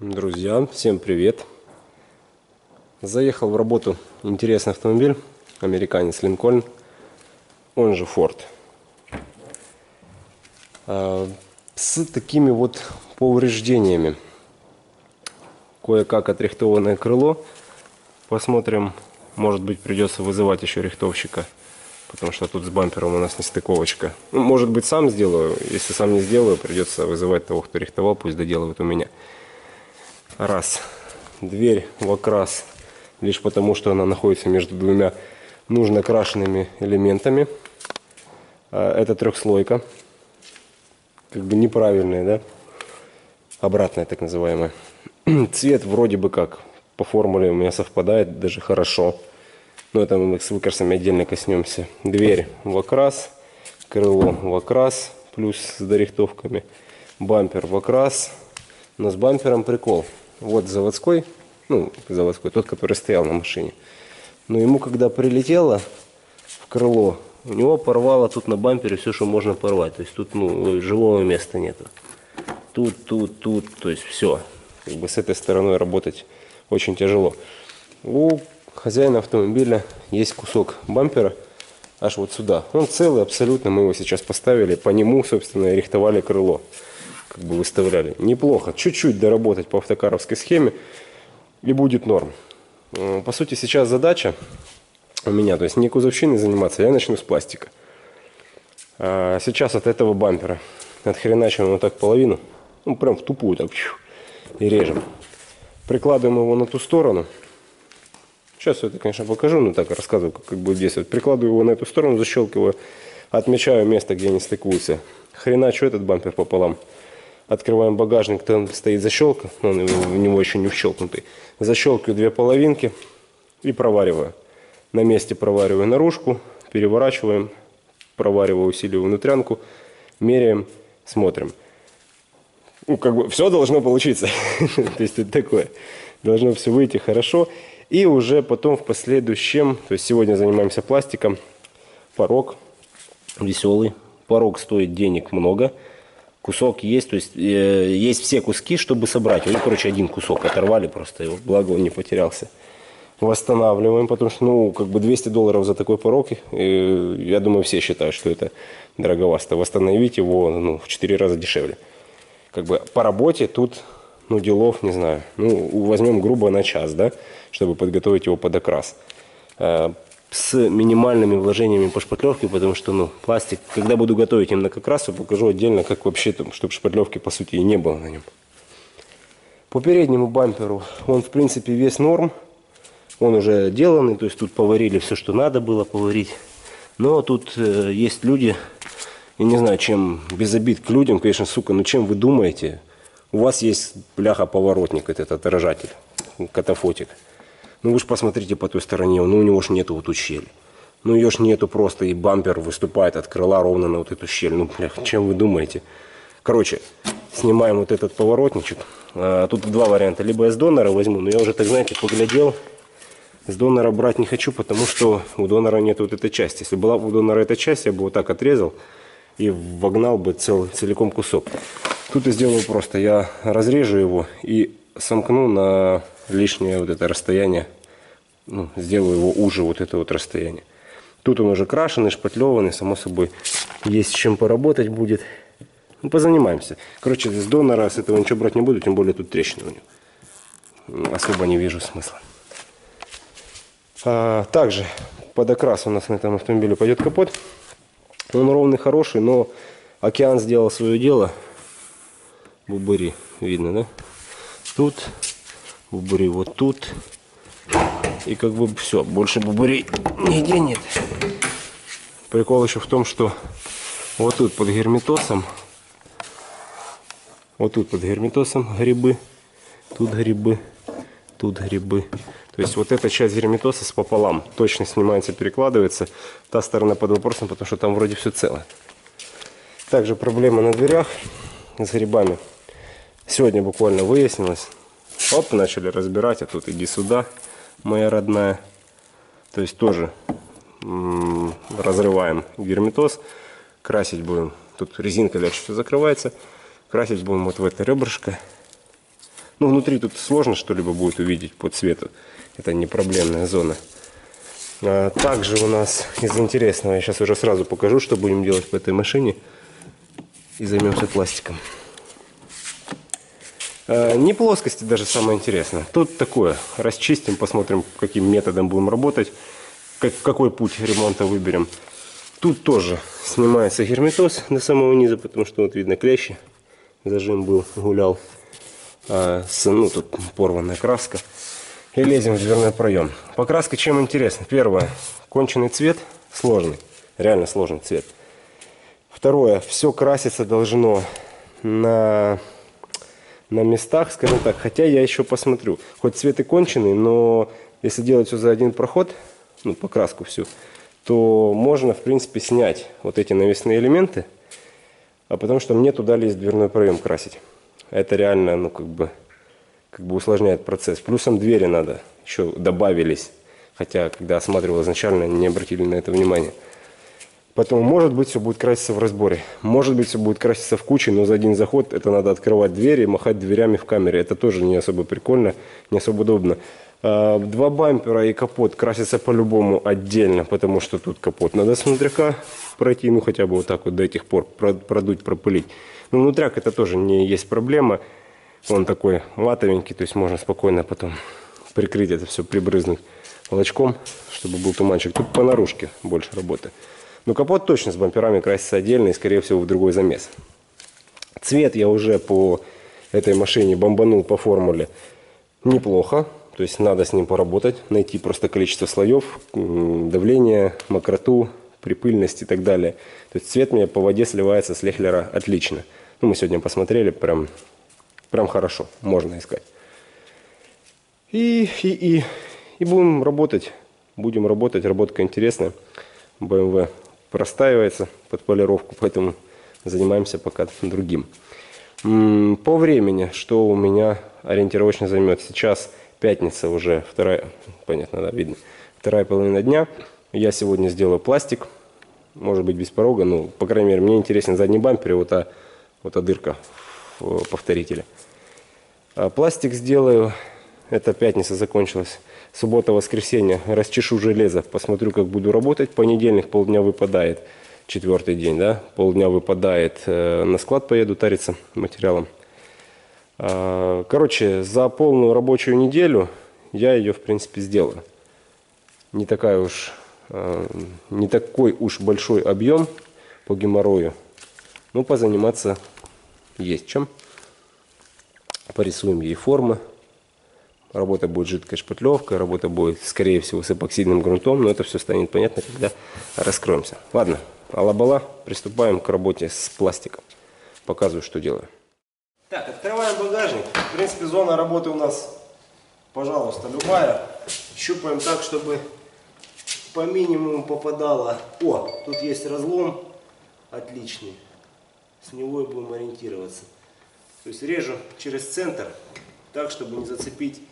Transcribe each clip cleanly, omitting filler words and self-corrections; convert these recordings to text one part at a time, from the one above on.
Друзья, всем привет! Заехал в работу интересный автомобиль, американец Линкольн, он же Форд. С такими вот повреждениями. Кое-как отрихтованное крыло. Посмотрим, может быть, придется вызывать еще рихтовщика, потому что тут с бампером у нас нестыковочка. Ну, может быть, сам сделаю, если сам не сделаю, придется вызывать того, кто рихтовал, пусть доделывает у меня. Раз. Дверь в окрас лишь потому, что она находится между двумя нужно крашенными элементами. Это трехслойка. Как бы неправильная, да? Обратная, так называемая. Цвет вроде бы как по формуле у меня совпадает, даже хорошо. Но это мы с выкрасами отдельно коснемся. Дверь в окрас, крыло в окрас, плюс с дорихтовками. Бампер в окрас. Но с бампером прикол. Вот заводской, ну, заводской, тот, который стоял на машине. Но ему, когда прилетело в крыло, у него порвало тут на бампере все, что можно порвать. То есть тут, ну, живого места нету. Тут, то есть все. Как бы с этой стороной работать очень тяжело. У хозяина автомобиля есть кусок бампера аж вот сюда. Он целый абсолютно, мы его сейчас поставили. По нему, собственно, рихтовали крыло. Как бы выставляли. Неплохо. Чуть-чуть доработать по автокаровской схеме и будет норм. По сути, сейчас задача у меня, то есть не кузовщиной заниматься, я начну с пластика. А сейчас от этого бампера отхреначиваем вот так половину, ну прям в тупую так, и режем. Прикладываем его на ту сторону. Сейчас я это, конечно, покажу, но так рассказываю, как будет действовать. Прикладываю его на эту сторону, защелкиваю, отмечаю место, где они стыкуются. Хреначу этот бампер пополам. Открываем багажник, там стоит защелка, но он у него еще не вщелкнутый. Защелкиваю две половинки и провариваю. На месте провариваю наружку, переворачиваем, провариваю, усиливаю внутрянку, меряем, смотрим. Ну, как бы все должно получиться. То есть это такое. Должно все выйти хорошо. И уже потом в последующем, то есть сегодня занимаемся пластиком, порог веселый. Порог стоит денег много. Кусок есть, то есть есть все куски, чтобы собрать. Ну, короче, один кусок оторвали просто, его, благо он не потерялся. Восстанавливаем, потому что, ну, как бы $200 за такой порог, я думаю, все считают, что это дороговато. Восстановить его, ну, в 4 раза дешевле. Как бы по работе тут, ну, делов, не знаю, ну, возьмем грубо на час, да, чтобы подготовить его под окрас. С минимальными вложениями по шпатлевке, потому что, ну, пластик, когда буду готовить именно к окрасу, покажу отдельно, как вообще там, чтобы шпатлевки по сути и не было на нем. По переднему бамперу он, в принципе, весь норм, он уже деланный, то есть тут поварили все, что надо было поварить. Но тут есть люди, я не знаю, чем, без обид к людям, конечно, сука, но чем вы думаете? У вас есть бляха-поворотник, этот отражатель, катафотик. Ну вы же посмотрите по той стороне, ну у него ж нету вот щели. Ну ее ж нету просто, и бампер выступает от крыла ровно на вот эту щель. Ну, бля, чем вы думаете? Короче, снимаем вот этот поворотничек. Тут два варианта. Либо я с донора возьму, но я уже, так знаете, поглядел. С донора брать не хочу, потому что у донора нет вот этой части. Если была бы у донора эта часть, я бы вот так отрезал и вогнал бы целиком кусок. Тут я сделаю просто, я разрежу его и сомкну на лишнее вот это расстояние, ну, сделаю его уже вот это вот расстояние. Тут он уже крашеный, шпатлеванный, само собой есть чем поработать будет. Ну, позанимаемся. Короче, с донора с этого ничего брать не буду, тем более тут трещина у него. Особо не вижу смысла. Также под окрас у нас на этом автомобиле пойдет капот. Он ровный, хороший, но океан сделал свое дело. Бубыри, видно, да? Тут... Бубыри вот тут. И как бы все. Больше бубырей нигде нет. Прикол еще в том, что вот тут под герметосом. Вот тут под герметосом грибы. Тут грибы. Тут грибы. То есть вот эта часть герметоса с пополам точно снимается, перекладывается. Та сторона под вопросом, потому что там вроде все целое. Также проблема на дверях с грибами. Сегодня буквально выяснилось. Оп, начали разбирать, а тут иди сюда, моя родная. То есть тоже разрываем герметоз. Красить будем, тут резинка дальше все закрывается. Красить будем вот в это ребрышко. Ну, внутри тут сложно что-либо будет увидеть по цвету. Это не проблемная зона. А также у нас из интересного, я сейчас уже сразу покажу, что будем делать по этой машине. И займемся пластиком. Не плоскости даже самое интересное. Тут такое. Расчистим, посмотрим, каким методом будем работать. Какой путь ремонта выберем. Тут тоже снимается герметоз до самого низа, потому что вот видно клещи. Зажим был, гулял. Ну, тут порванная краска. И лезем в дверной проем. Покраска чем интересна? Первое. Конченый цвет. Сложный. Реально сложный цвет. Второе. Все краситься должно на местах, скажем так. Хотя я еще посмотрю. Хоть цвет и конченый, но если делать все за один проход, ну, покраску всю, то можно, в принципе, снять вот эти навесные элементы. А потому что мне туда лезть дверной проем красить. Это реально, ну, как бы усложняет процесс. Плюсом двери надо. Еще добавились. Хотя, когда осматривал изначально, не обратили на это внимания. Поэтому, может быть, все будет краситься в разборе. Может быть, все будет краситься в куче, но за один заход это надо открывать двери и махать дверями в камере. Это тоже не особо прикольно, не особо удобно. Два бампера и капот красятся по-любому отдельно, потому что тут капот надо с внутряка пройти, ну хотя бы вот так вот до этих пор продуть, пропылить. Но внутряк это тоже не есть проблема. Он такой латовенький, то есть можно спокойно потом прикрыть это все, прибрызнуть лачком, чтобы был туманчик. Тут по наружке больше работы. Но капот точно с бамперами красится отдельно и, скорее всего, в другой замес. Цвет я уже по этой машине бомбанул по формуле неплохо. То есть надо с ним поработать, найти просто количество слоев, давление, мокроту, припыльность и так далее. То есть цвет у меня по воде сливается с лехлера отлично. Ну, мы сегодня посмотрели, прям хорошо, можно искать. И будем работать. Работка интересная. BMW простаивается под полировку, поэтому занимаемся пока другим. По времени, что у меня ориентировочно займет сейчас... Пятница уже, вторая, понятно, да, видно, вторая половина дня. Я сегодня сделаю пластик, может быть без порога, но, по крайней мере, мне интересен задний бампер и вот та дырка в повторителе. А пластик сделаю, это пятница закончилась, суббота-воскресенье, расчешу железо, посмотрю, как буду работать. Понедельник полдня выпадает, четвертый день, да, полдня выпадает, на склад поеду тариться материалом. Короче, за полную рабочую неделю я ее, в принципе, сделаю. Не такой уж большой объем по геморрою. Но позаниматься есть чем. Порисуем ей формы. Работа будет жидкая шпатлевка, работа будет, скорее всего, с эпоксидным грунтом. Но это все станет понятно, когда раскроемся. Ладно, алабала, приступаем к работе с пластиком. Показываю, что делаю. Так, открываем багажник. В принципе, зона работы у нас, пожалуйста, любая. Щупаем так, чтобы по минимуму попадало. О, тут есть разлом. Отличный. С него и будем ориентироваться. То есть режу через центр, так, чтобы не зацепить.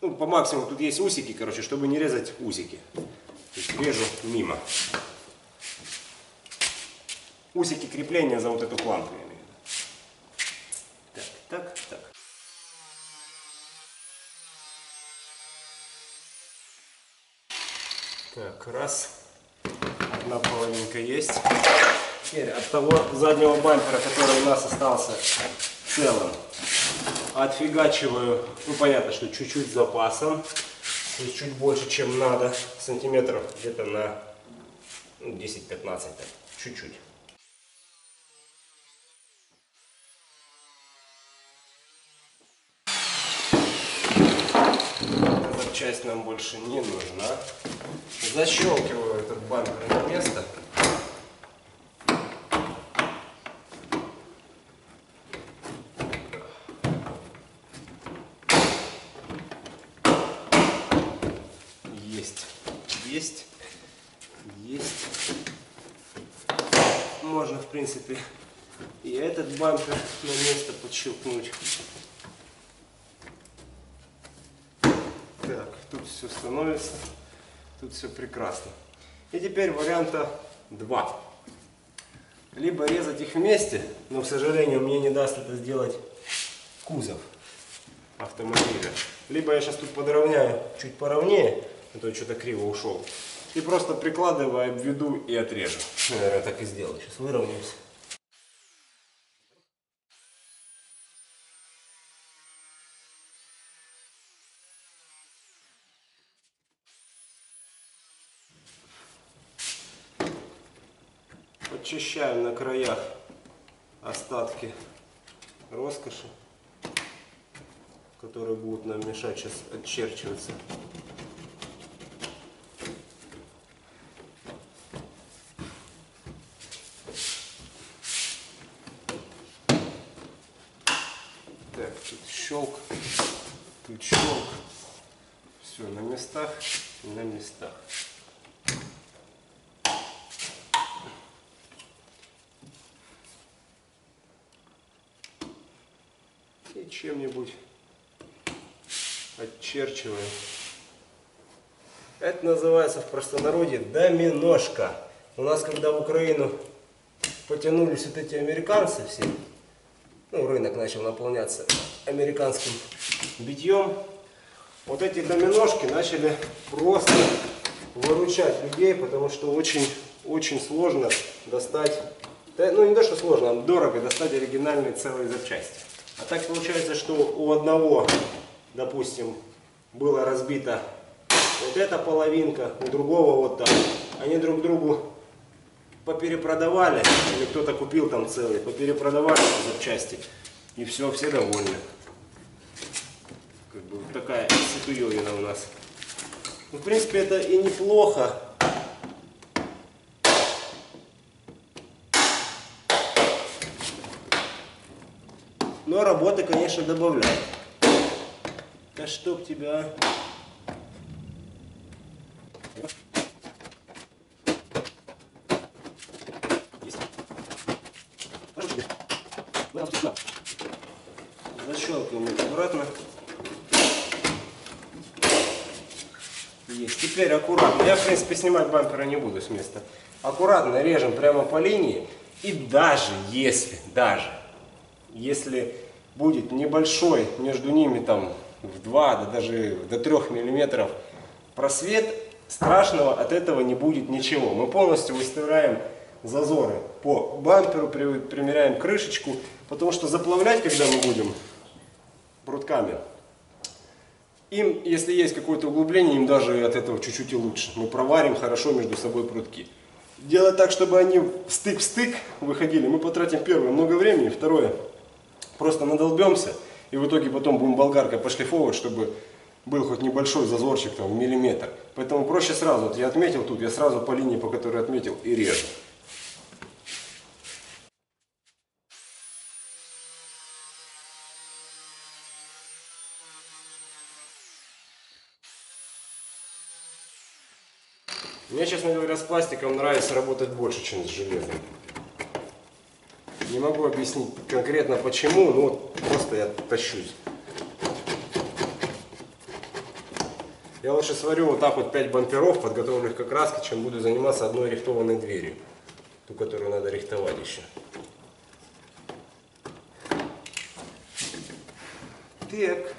Ну, по максимуму тут есть усики, короче, чтобы не резать усики. То есть режу мимо. Усики крепления за вот эту планку. Так. Так, раз. Одна половинка есть. Теперь от того заднего бампера, который у нас остался целым, отфигачиваю, ну понятно, что чуть-чуть с запасом, то есть чуть больше, чем надо, сантиметров где-то на 10-15, чуть-чуть. Часть нам больше не нужна. Защелкиваю этот бампер на место. Есть. Можно, в принципе, и этот бампер на место подщелкнуть. Все становится, тут все прекрасно. И теперь варианта 2. Либо резать их вместе, но, к сожалению, мне не даст это сделать кузов. автомобиля. Либо я сейчас тут подровняю чуть поровнее, а то что-то криво ушел. И просто прикладываю, обведу и отрежу. Наверное, так и сделаю. Сейчас выровняемся. Подчищаю на краях остатки роскоши, которые будут нам мешать сейчас отчерчиваться. Так, тут щелк, все на местах и на местах. И чем-нибудь отчерчиваем. Это называется в простонародье доминошка. У нас, когда в Украину потянулись вот эти американцы все, ну, рынок начал наполняться американским битьем, вот эти доминошки начали просто выручать людей, потому что очень сложно достать, ну не то что сложно, а дорого достать оригинальные целые запчасти. А так получается, что у одного, допустим, была разбита вот эта половинка, у другого вот так. Они друг другу поперепродавали, или кто-то купил там целый, поперепродавали запчасти. И все, все довольны. Как бы вот такая ситуевина у нас. Ну, в принципе, это и неплохо. Но работы, конечно, добавляет. Да чтоб тебя... Защелкиваем аккуратно. Есть. Теперь аккуратно. Я, в принципе, снимать бампера не буду с места. Аккуратно режем прямо по линии. И даже если будет небольшой между ними там в 2, да даже до 3 мм просвет, страшного от этого не будет ничего. Мы полностью выставляем зазоры по бамперу, примеряем крышечку, потому что заплавлять, когда мы будем прутками, им, если есть какое-то углубление, им даже от этого чуть-чуть и лучше. Мы проварим хорошо между собой прутки. Делать так, чтобы они стык в стык выходили, мы потратим, первое, много времени, второе, просто надолбемся, и в итоге потом будем болгаркой пошлифовывать, чтобы был хоть небольшой зазорчик там в миллиметр. Поэтому проще сразу, вот я отметил тут, я сразу по линии, по которой отметил, и режу. Мне, честно говоря, с пластиком нравится работать больше, чем с железом. Не могу объяснить конкретно почему, но вот просто я тащусь. Я лучше сварю вот так вот 5 бамперов, подготовлю их к окраске, чем буду заниматься одной рихтованной дверью. Ту, которую надо рихтовать еще. Так.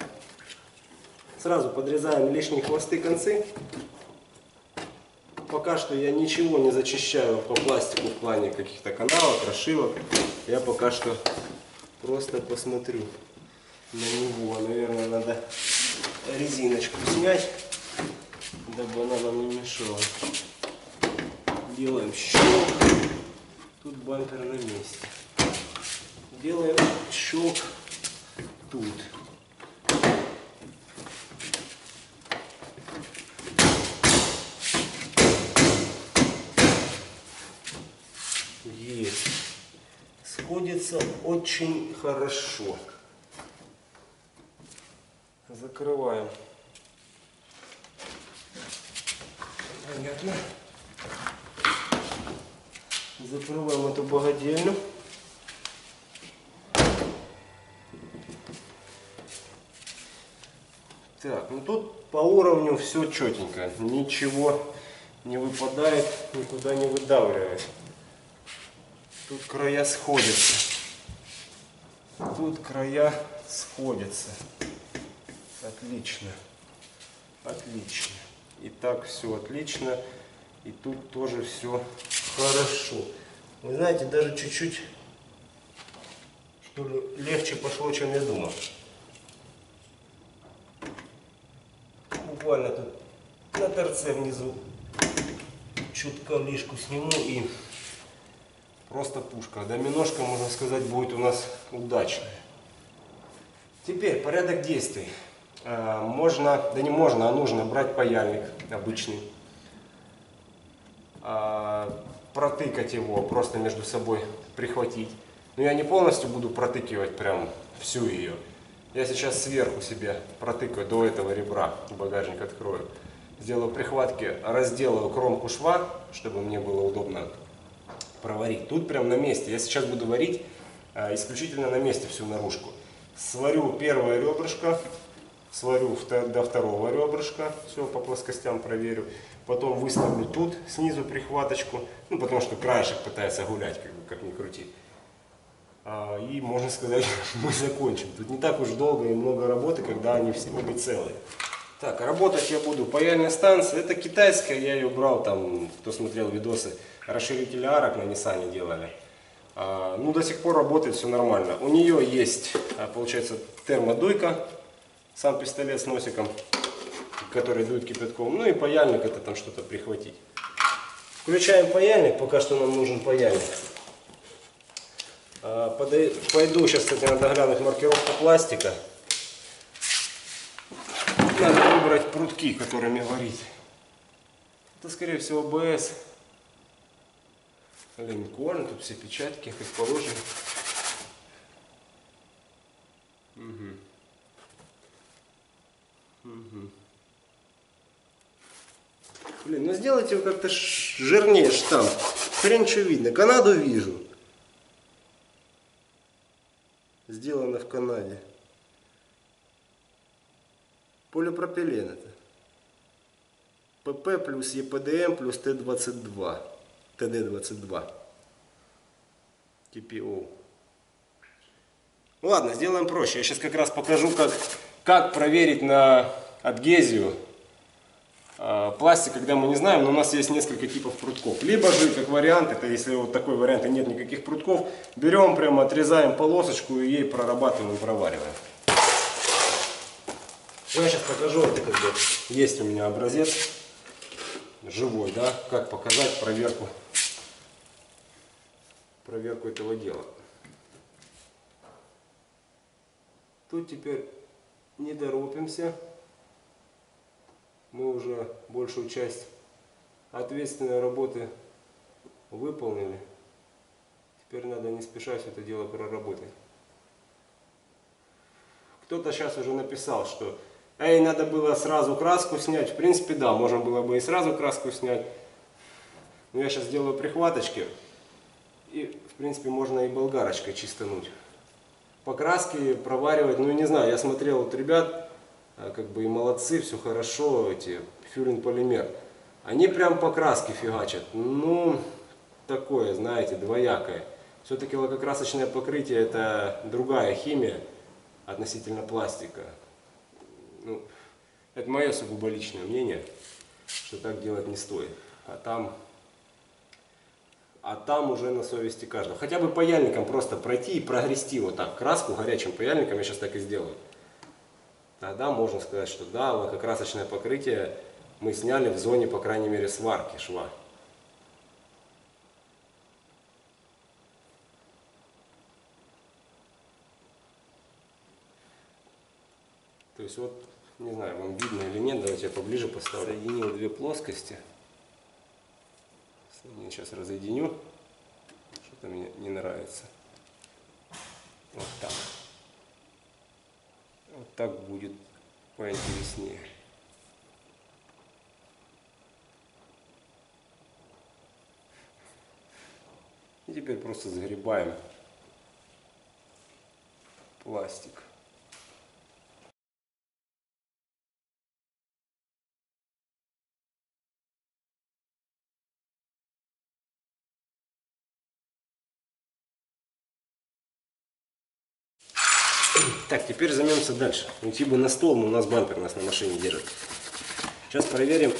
Сразу подрезаем лишние хвосты, концы. Пока что я ничего не зачищаю по пластику в плане каких-то каналов, расшивок. Я пока что просто посмотрю на него. Наверное, надо резиночку снять, дабы она нам не мешала. Делаем щелк. Тут бампер на месте. Делаем щелк тут. Есть. Сходится очень хорошо. Закрываем. Понятно. Закрываем эту богадельню. Так, ну тут по уровню все четенько. Ничего не выпадает, никуда не выдавливает. Тут края сходятся. Тут края сходятся. Отлично. Отлично. И так все отлично. И тут тоже все хорошо. Вы знаете, даже чуть-чуть, что ли, легче пошло, чем я думал. Буквально тут на торце внизу чутка лишку сниму, и просто пушка. Доминошка, можно сказать, будет у нас удачная. Теперь порядок действий. Можно, да не можно, а нужно брать паяльник обычный, протыкать его, просто между собой прихватить. Но я не полностью буду протыкивать прям всю ее. Я сейчас сверху себе протыкаю до этого ребра, багажник открою. Сделаю прихватки, разделаю кромку шва, чтобы мне было удобно проварить. Тут прям на месте. Я сейчас буду варить исключительно на месте всю наружку. Сварю первое ребрышко, сварю до второго ребрышка, все по плоскостям проверю. Потом выставлю тут снизу прихваточку, ну потому что краешек пытается гулять, как ни крути. И можно сказать, мы закончим. Тут не так уж долго и много работы, когда они все обе целые. Так, работать я буду. Паяльная станция, это китайская, я ее брал там, кто смотрел видосы, расширители арок на Ниссане делали. Ну, до сих пор работает все нормально. У нее есть, получается, термодуйка, сам пистолет с носиком, который дует кипятком. Ну и паяльник, это там что-то прихватить. Включаем паяльник, пока что нам нужен паяльник. Пойду сейчас, кстати, надо глянуть маркировку пластика. Надо выбрать прутки, которыми варить. Это, скорее всего, БС. Линкольн, тут все печатки, как положено. Угу. Угу. Блин, ну сделайте его как-то жирнее штамп. Хрен что видно. Канаду вижу. Сделано в Канаде. Полипропилен это. ПП плюс ЕПДМ плюс Т22. ТД22. ТПО. Ладно, сделаем проще. Я сейчас как раз покажу, как проверить на адгезию пластик, когда мы не знаем, но у нас есть несколько типов прутков. Либо же, как вариант, это если вот такой вариант и нет никаких прутков, берем прямо, отрезаем полосочку и ей прорабатываем, провариваем. Я сейчас покажу, это как бы есть у меня образец живой, да, как показать проверку этого дела. Тут теперь не торопимся. Мы уже большую часть ответственной работы выполнили. Теперь надо не спеша все это дело проработать. Кто-то сейчас уже написал, что эй, надо было сразу краску снять. В принципе, да, можно было бы и сразу краску снять. Но я сейчас делаю прихваточки. И, в принципе, можно и болгарочкой чистануть. По краске проваривать, ну, не знаю, я смотрел вот ребят, как бы и молодцы, все хорошо, эти Fuhrin Polymer. Они прям по краске фигачат. Ну, такое, знаете, двоякое. Все-таки лакокрасочное покрытие — это другая химия относительно пластика. Ну, это мое сугубо личное мнение, что так делать не стоит. А там уже на совести каждого. Хотя бы паяльником просто пройти и прогрести вот так краску горячим паяльником, я сейчас так и сделаю. Тогда можно сказать, что да, лакокрасочное покрытие мы сняли в зоне, по крайней мере, сварки шва. То есть вот, не знаю, вам видно или нет, давайте я поближе поставлю. Соединил две плоскости. Сейчас разъединю. Что-то мне не нравится. Вот так. Вот так будет поинтереснее. И теперь просто загребаем пластик. Так, теперь займемся дальше. Уйти бы на стол, но у нас бампер нас на машине держит. Сейчас проверим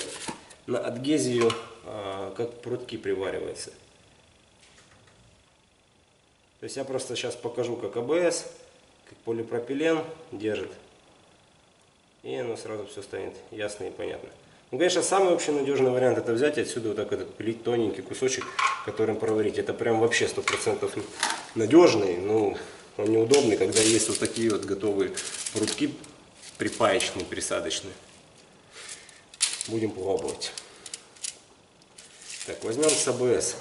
на адгезию, как прутки привариваются. То есть я просто сейчас покажу, как АБС, как полипропилен держит. И оно сразу все станет ясно и понятно. Ну, конечно, самый вообще надежный вариант — это взять и отсюда вот так этот пилить тоненький кусочек, которым проварить. Это прям вообще 100% надежный, но он неудобный, когда есть вот такие вот готовые прутки припаечные, присадочные. Будем пробовать. Так, возьмем с АБС.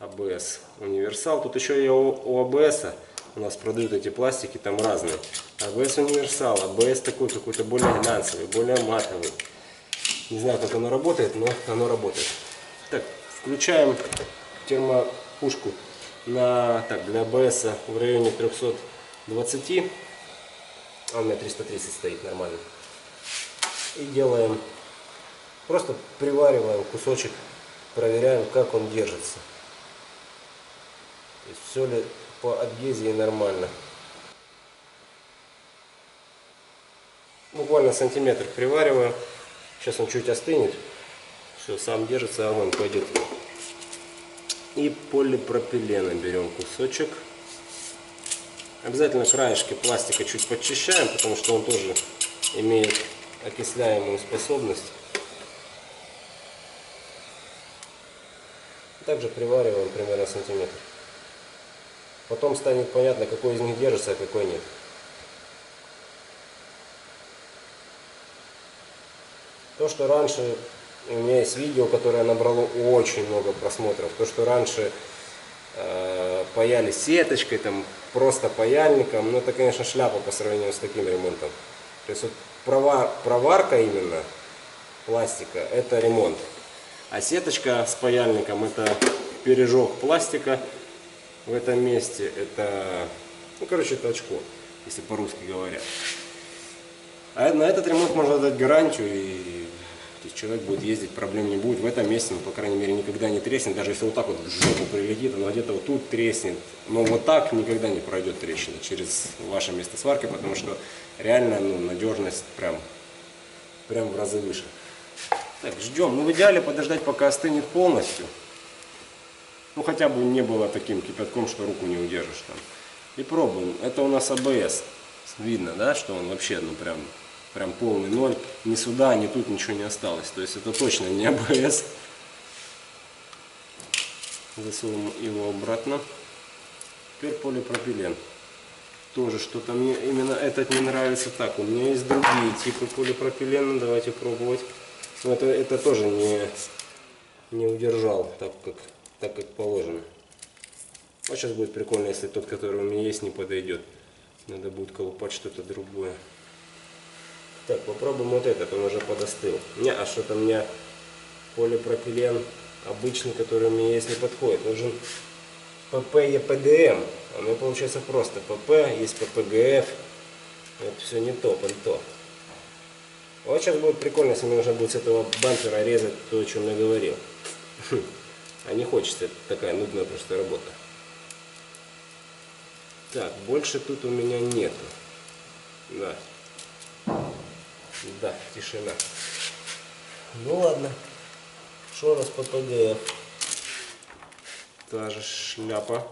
АБС универсал. Тут еще и у АБС у нас продают эти пластики, там разные. АБС универсал, АБС такой какой-то более глянцевый, более матовый. Не знаю, как оно работает, но оно работает. Так, включаем термопушку на, так, для АБС в районе 320. А у меня 330 стоит нормально. И делаем, просто привариваем кусочек, проверяем, как он держится. То есть все ли по адгезии нормально. Буквально сантиметр привариваем. Сейчас он чуть остынет. Все, сам держится, а он пойдет. И полипропилена берем кусочек. Обязательно краешки пластика чуть подчищаем, потому что он тоже имеет окисляемую способность. Также привариваем примерно сантиметр. Потом станет понятно, какой из них держится, а какой нет. То, что раньше у меня есть видео, которое набрало очень много просмотров, то, что раньше паяли сеточкой, там просто паяльником, но это, конечно, шляпа по сравнению с таким ремонтом. То есть вот проварка именно пластика — это ремонт, а сеточка с паяльником — это пережог пластика в этом месте, это, ну, короче, это очко, если по-русски говоря. А на этот ремонт можно дать гарантию, и человек будет ездить, проблем не будет. В этом месте, ну, по крайней мере, никогда не треснет. Даже если вот так вот в жопу прилетит, оно где-то вот тут треснет. Но вот так никогда не пройдет трещина через ваше место сварки, потому что реально, ну, надежность прям в разы выше. Так, ждем. Ну, в идеале подождать, пока остынет полностью. Ну, хотя бы не было таким кипятком, что руку не удержишь там. И пробуем. Это у нас АБС. Видно, да, что он вообще, ну, прям полный ноль. Ни сюда, ни тут ничего не осталось. То есть это точно не АБС. Засовываем его обратно. Теперь полипропилен. Тоже что-то мне именно этот не нравится. Так, у меня есть другие типы полипропилена. Давайте пробовать. Но это тоже не удержал так, как положено. А сейчас будет прикольно, если тот, который у меня есть, не подойдет. Надо будет колупать что-то другое. Так, попробуем вот этот, он уже подостыл. Не, а что-то у меня полипропилен обычный, который у меня есть, не подходит. Нужен ПП-ЕПДМ, а у меня получается просто ПП, есть ППГФ. Это все не то, пальто. Вот сейчас будет прикольно, если мне нужно будет с этого бампера резать то, о чем я говорил. А не хочется, это такая нудная просто работа. Так, больше тут у меня нету. Да. Да, тишина. Ну ладно. Еще раз ППГФ. Та же шляпа.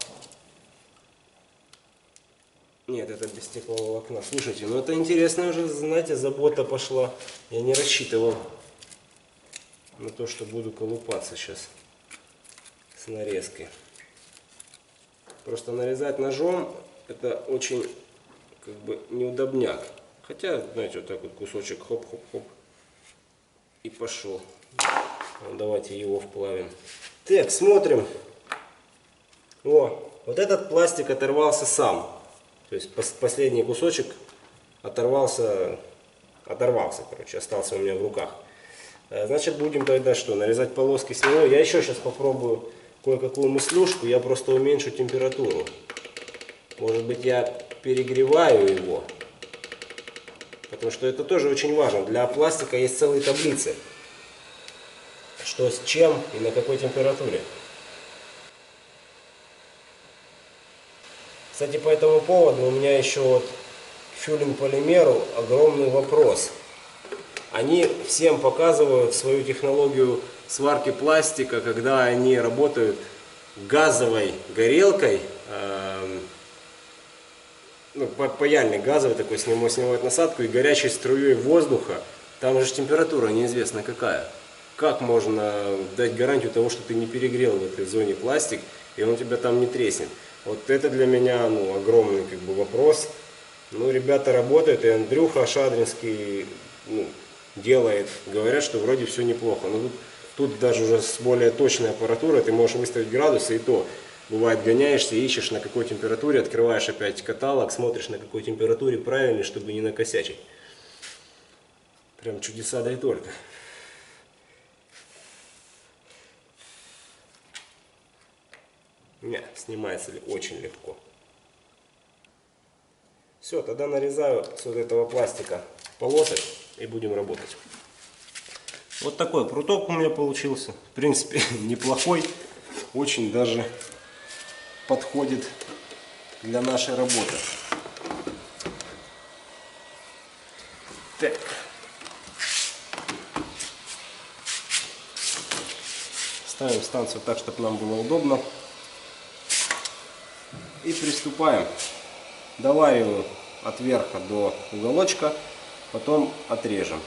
Нет, это без стекловолокна. Слушайте, ну это интересная уже, знаете, забота пошла. Я не рассчитывал на то, что буду колупаться сейчас с нарезкой. Просто нарезать ножом — это очень, как бы, неудобняк. Хотя, знаете, вот так вот кусочек, хоп-хоп-хоп, и пошел. Ну, давайте его вплавим. Так, смотрим. О, вот этот пластик оторвался сам. То есть последний кусочек оторвался, короче, остался у меня в руках. Значит, будем тогда что, нарезать полоски с него. Я еще сейчас попробую кое-какую муслюшку, я просто уменьшу температуру. Может быть, я перегреваю его. Потому что это тоже очень важно. Для пластика есть целые таблицы. Что с чем и на какой температуре. Кстати, по этому поводу у меня еще вот к Fuhrin Polymer огромный вопрос. Они всем показывают свою технологию сварки пластика, когда они работают газовой горелкой, ну, паяльник газовый такой, с него снимают насадку, и горячей струей воздуха, там же температура неизвестно какая. Как можно дать гарантию того, что ты не перегрел в этой зоне пластик, и он у тебя там не треснет? Вот это для меня, ну, огромный как бы вопрос. Ну, ребята работают, и Андрюха Шадринский, ну, делает, говорят, что вроде все неплохо. Но тут даже уже с более точной аппаратурой ты можешь выставить градусы, и то бывает гоняешься, ищешь на какой температуре, открываешь опять каталог, смотришь на какой температуре правильный, чтобы не накосячить. Прям чудеса да и только. Не, снимается ли очень легко. Все, тогда нарезаю с вот этого пластика полосок и будем работать. Вот такой пруток у меня получился. В принципе, неплохой. Очень даже подходит для нашей работы. Так. Ставим станцию так, чтобы нам было удобно. И приступаем. Довариваю от верха до уголочка, потом отрежем.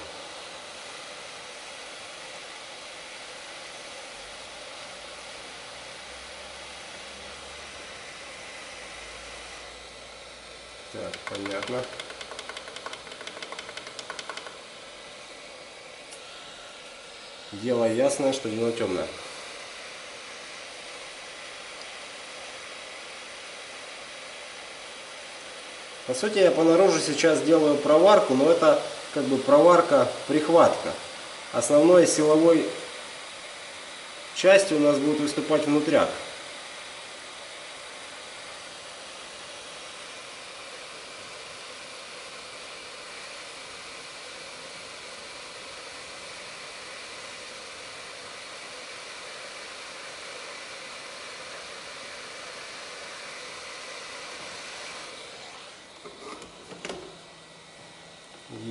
Так, понятно. Дело ясное, что дело темное. По сути, я понаружи сейчас делаю проварку, но это как бы проварка-прихватка. Основной силовой частью у нас будет выступать внутряк.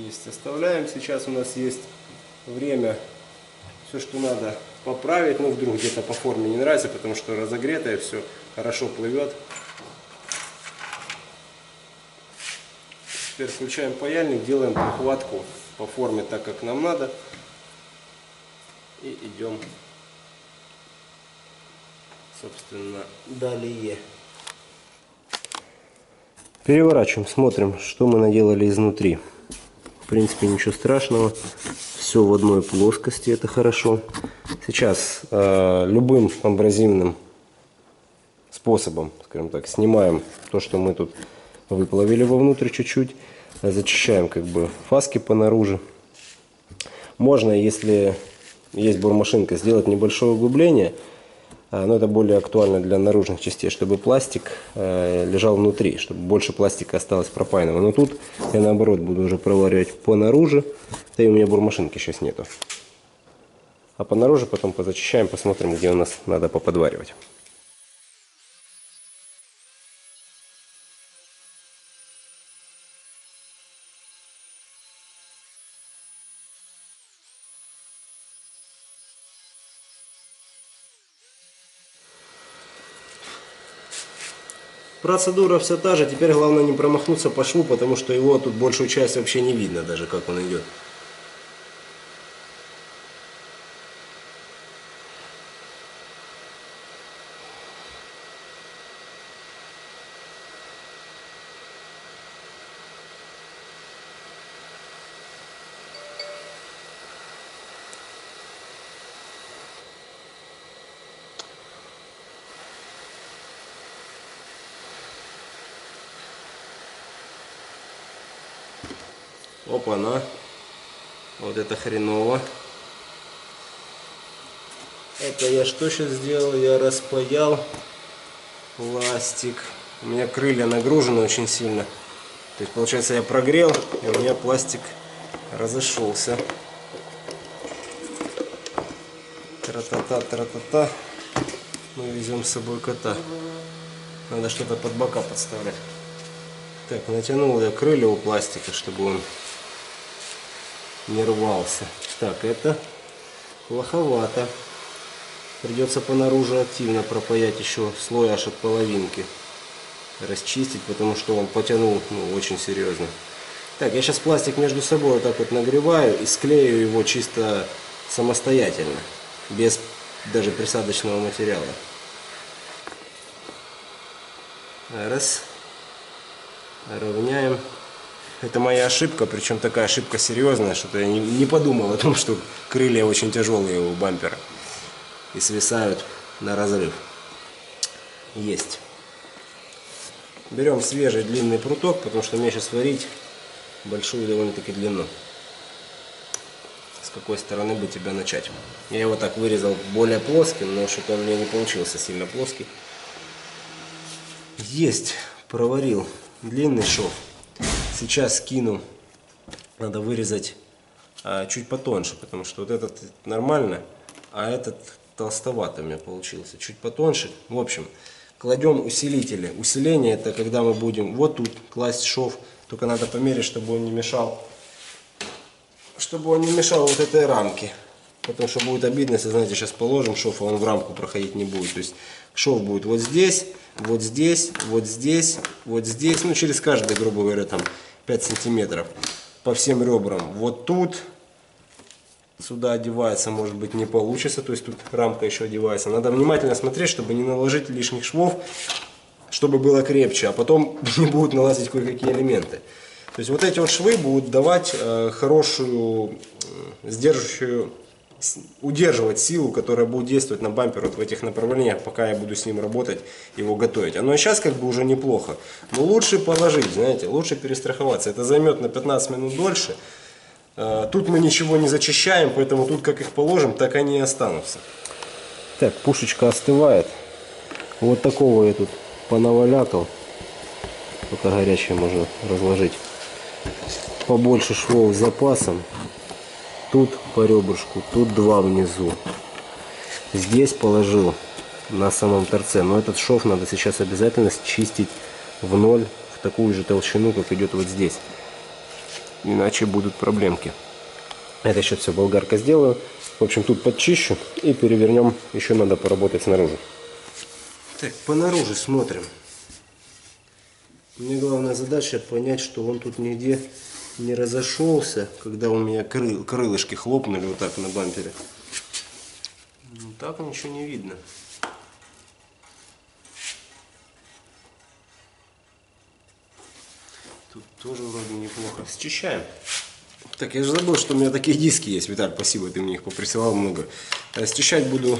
Есть, оставляем. Сейчас у нас есть время все, что надо, поправить. Ну, вдруг где-то по форме не нравится, потому что разогретое все хорошо плывет. Теперь включаем паяльник, делаем прихватку по форме так, как нам надо. И идем, собственно, далее. Переворачиваем, смотрим, что мы наделали изнутри. В принципе, ничего страшного, все в одной плоскости, это хорошо. Сейчас любым абразивным способом, скажем так, снимаем то, что мы тут выплавили вовнутрь чуть-чуть, зачищаем как бы фаски понаружи. Можно, если есть бормашинка, сделать небольшое углубление, но это более актуально для наружных частей, чтобы пластик лежал внутри, чтобы больше пластика осталось пропаянного. Но тут я наоборот буду уже проваривать понаружи, да и у меня бурмашинки сейчас нету. А понаружи потом позачищаем, посмотрим, где у нас надо поподваривать. Процедура все та же, теперь главное не промахнуться по шву, потому что его тут большую часть вообще не видно даже, как он идет. Опа-на, вот это хреново. Это я что сейчас сделал? Я распаял пластик. У меня крылья нагружены очень сильно. То есть, получается, я прогрел, и у меня пластик разошелся. Тра-та-та, тра-та-та. Мы везем с собой кота. Надо что-то под бока подставлять. Так, натянул я крылья у пластика, чтобы он не рвался. Так, это плоховато. Придется понаружи активно пропаять еще слой аж от половинки. Расчистить, потому что он потянул, ну, очень серьезно. Так, я сейчас пластик между собой вот так вот нагреваю и склею его чисто самостоятельно, без даже присадочного материала. Раз. Равняем. Это моя ошибка, причем такая ошибка серьезная, что я не подумал о том, что крылья очень тяжелые у бампера и свисают на разрыв. Есть. Берем свежий длинный пруток, потому что мне сейчас варить большую довольно-таки длину. С какой стороны бы тебя начать? Я его так вырезал более плоским, но что-то у меня не получился сильно плоский. Есть. Проварил длинный шов. Сейчас скину. Надо вырезать чуть потоньше, потому что вот этот нормально, а этот толстовато у меня получился. Чуть потоньше. В общем, кладем усилители. Усиление — это когда мы будем вот тут класть шов. Только надо померить, чтобы он не мешал. Чтобы он не мешал вот этой рамке. Потому что будет обидно, если, знаете, сейчас положим шов, а он в рамку проходить не будет. То есть шов будет вот здесь, вот здесь, вот здесь, вот здесь. Ну, через каждые, грубо говоря, там 5 сантиметров. По всем ребрам. Вот тут. Сюда одевается, может быть, не получится. То есть тут рамка еще одевается. Надо внимательно смотреть, чтобы не наложить лишних швов. Чтобы было крепче. А потом не будут налазить кое-какие элементы. То есть вот эти вот швы будут давать хорошую, сдерживающую, удерживать силу, которая будет действовать на бампер вот в этих направлениях, пока я буду с ним работать, его готовить. Оно сейчас как бы уже неплохо, но лучше положить, знаете, лучше перестраховаться. Это займет на 15 минут дольше. Тут мы ничего не зачищаем, поэтому тут как их положим, так они и останутся. Так, пушечка остывает. Вот такого я тут понавалякал. Только горячее можно разложить. Побольше швов с запасом. Тут по ребрышку, тут два внизу. Здесь положил на самом торце. Но этот шов надо сейчас обязательно счистить в ноль, в такую же толщину, как идет вот здесь. Иначе будут проблемки. Это еще все болгарка сделаю. В общем, тут подчищу и перевернем. Еще надо поработать снаружи. Так, понаружи смотрим. Мне главная задача понять, что он тут нигде не разошелся, когда у меня крылышки хлопнули вот так на бампере. Ну, так ничего не видно. Тут тоже вроде неплохо. Счищаем. Так, я же забыл, что у меня такие диски есть. Виталь, спасибо, ты мне их поприсылал много. Счищать буду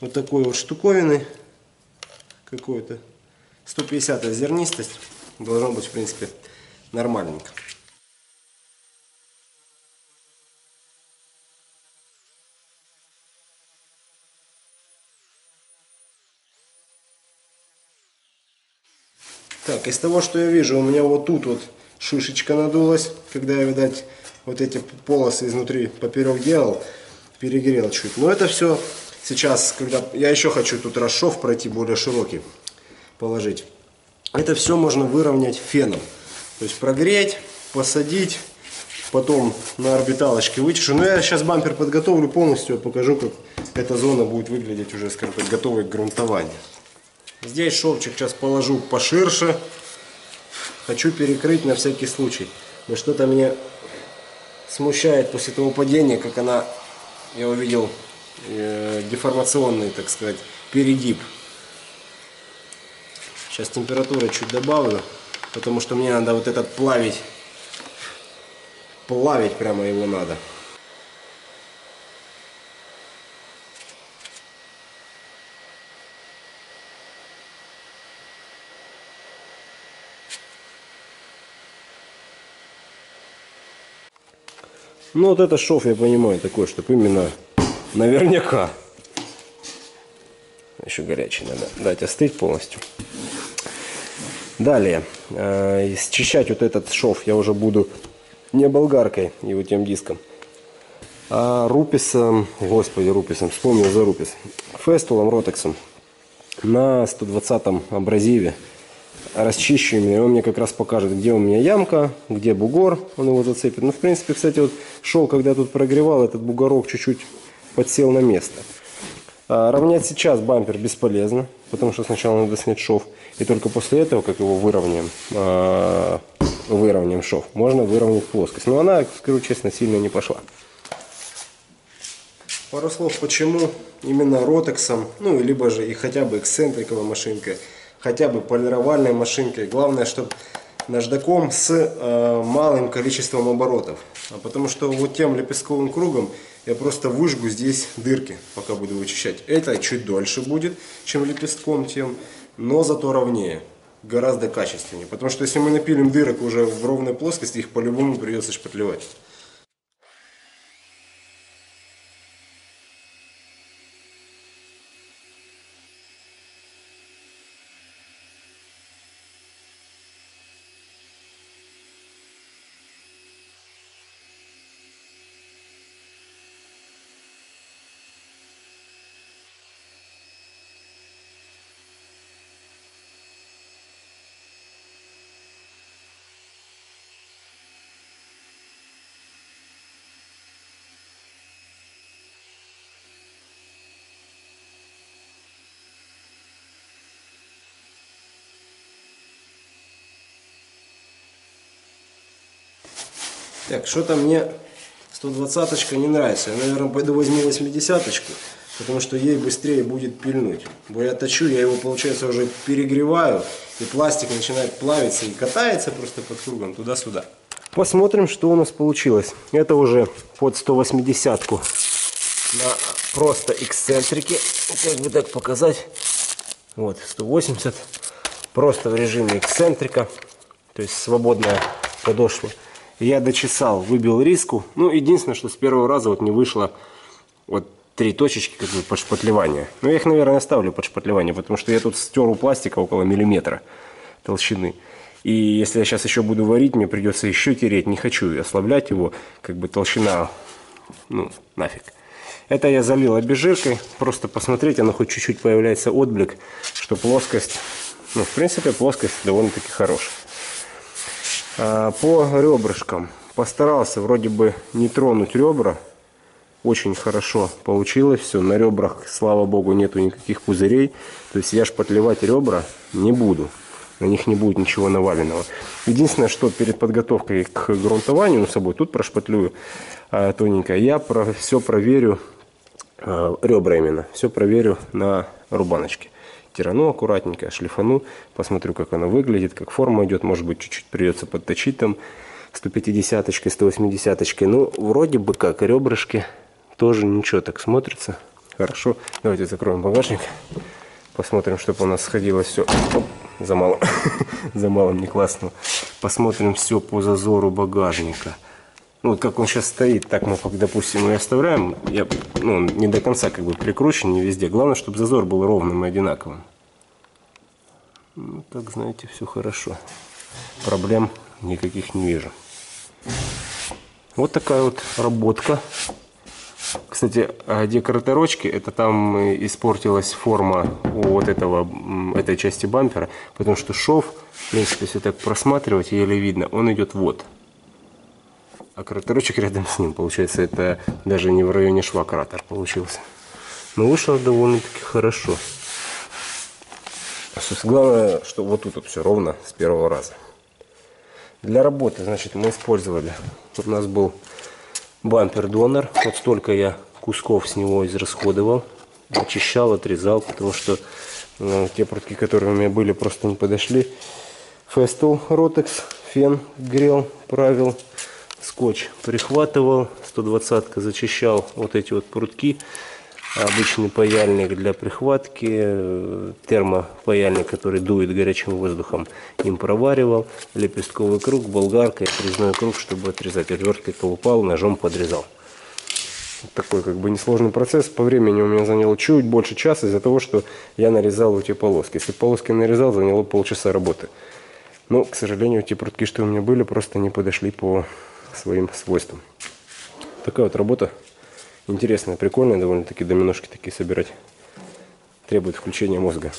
вот такой вот штуковины. Какой-то. 150 зернистость должно быть, в принципе, нормальненько. Так, из того, что я вижу, у меня вот тут вот шишечка надулась, когда я, видать, вот эти полосы изнутри поперек делал, перегрел чуть. Но это все сейчас, когда я еще хочу тут расшов пройти более широкий, положить. Это все можно выровнять феном. То есть прогреть, посадить, потом на орбиталочке вычешу. Но я сейчас бампер подготовлю полностью, покажу, как эта зона будет выглядеть уже, скажем так, готовой к грунтованию. Здесь шовчик сейчас положу поширше. Хочу перекрыть на всякий случай. Но что-то меня смущает после того падения, как она, я увидел деформационный, так сказать, перегиб. Сейчас температуру чуть добавлю, потому что мне надо вот этот плавить. Плавить прямо его надо. Ну вот это шов, я понимаю, такой, чтобы именно наверняка. Еще горячий надо дать остыть полностью. Далее, счищать вот этот шов я уже буду не болгаркой и вот тем диском, а руписом, господи, руписом, вспомнил за рупис, фестулом, ротексом. на 120-м абразиве расчищу именно, и он мне как раз покажет, где у меня ямка, где бугор, он его зацепит. Ну, в принципе, кстати, вот шел, когда тут прогревал, этот бугорок чуть-чуть подсел на место. Равнять сейчас бампер бесполезно, потому что сначала надо снять шов, и только после этого, как его выровняем шов, можно выровнять плоскость. Но она, скажу честно, сильно не пошла. Пару слов, почему именно ротексом, ну, либо же и хотя бы эксцентриковой машинкой, хотя бы полировальной машинкой. Главное, чтобы наждаком с малым количеством оборотов. Потому что вот тем лепестковым кругом я просто выжгу здесь дырки, пока буду вычищать. Это чуть дольше будет, чем лепестком тем, но зато ровнее, гораздо качественнее. Потому что если мы напилим дырок уже в ровной плоскости, их по-любому придется шпатлевать. Так, что-то мне 120-очка не нравится. Я, наверное, пойду возьму 80-очку, потому что ей быстрее будет пильнуть. Бо я точу, я его, получается, уже перегреваю, и пластик начинает плавиться и катается просто под кругом туда-сюда. Посмотрим, что у нас получилось. Это уже под 180-ку на просто эксцентрике. Как бы так показать. Вот, 180. Просто в режиме эксцентрика, то есть свободная подошва. Я дочесал, выбил риску. Ну, единственное, что с первого раза вот не вышло вот 3 точечки как бы под шпатлевание. Но я их, наверное, оставлю под шпатлевание, потому что я тут стер у пластика около миллиметра толщины. И если я сейчас еще буду варить, мне придется еще тереть. Не хочу ослаблять его, как бы толщина, ну, нафиг. Это я залил обезжиркой, просто посмотреть, она хоть чуть-чуть появляется отблик, что плоскость, ну, в принципе, плоскость довольно-таки хорошая. По ребрышкам постарался вроде бы не тронуть ребра, очень хорошо получилось все. На ребрах, слава богу, нету никаких пузырей, то есть я шпатлевать ребра не буду, на них не будет ничего наваленного. Единственное, что перед подготовкой к грунтованию, ну, с собой тут прошпатлюю тоненько, я все проверю, ребра именно, все проверю на рубаночке. Тирану аккуратненько, шлифану, посмотрю, как она выглядит, как форма идет. Может быть, чуть-чуть придется подточить там 150-очкой, 180-очкой. Ну, вроде бы как, ребрышки тоже ничего, так смотрится хорошо. Давайте закроем багажник, посмотрим, чтобы у нас сходилось все. Оп, за малым, за малым не классно. Посмотрим все по зазору багажника. Ну, вот как он сейчас стоит, так мы, допустим, и оставляем. Я, ну, он не до конца как бы прикручен, не везде. Главное, чтобы зазор был ровным и одинаковым. Ну, так, знаете, все хорошо. Проблем никаких не вижу. Вот такая вот работка. Кстати, декораторочки, это там испортилась форма у вот этой части бампера. Потому что шов, в принципе, если так просматривать, еле видно, он идет вот. А кратерочек рядом с ним, получается, это даже не в районе шва кратер получился. Но вышло довольно-таки хорошо. Главное, что вот тут вот все ровно с первого раза. Для работы, значит, мы использовали. Тут у нас был бампер-донор. Вот столько я кусков с него израсходовал. Очищал, отрезал, потому что те прутки, которые у меня были, просто не подошли. Festool, rotex, фен грел, правил. Скотч прихватывал, 120-ка зачищал вот эти вот прутки. Обычный паяльник для прихватки, термопаяльник, который дует горячим воздухом, им проваривал. Лепестковый круг, болгаркой, отрезной круг, чтобы отрезать. Отверткой-то упал, ножом подрезал. Такой как бы несложный процесс. По времени у меня заняло чуть больше часа из-за того, что я нарезал эти полоски. Если полоски нарезал, заняло полчаса работы. Но, к сожалению, те прутки, что у меня были, просто не подошли по своим свойствам. Такая вот работа интересная, прикольная, довольно-таки доминошки такие собирать. требует включения мозга.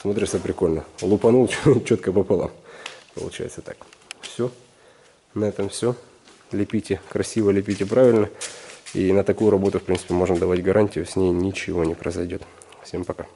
Смотрится прикольно. Лупанул четко пополам. Получается так. Все. На этом все. Лепите красиво, лепите правильно. И на такую работу, в принципе, можно давать гарантию. С ней ничего не произойдет. Всем пока.